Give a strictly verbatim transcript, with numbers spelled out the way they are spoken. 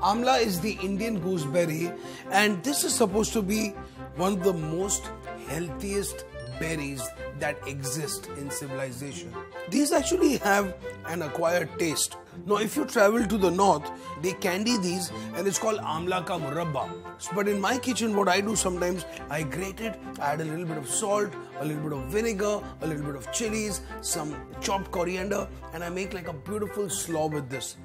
Amla is the Indian gooseberry, and this is supposed to be one of the most healthiest berries that exist in civilization. These actually have an acquired taste. Now if you travel to the north, they candy these and it's called Amla ka Murabba. But in my kitchen, what I do sometimes, I grate it, I add a little bit of salt, a little bit of vinegar, a little bit of chilies, some chopped coriander, and I make like a beautiful slaw with this.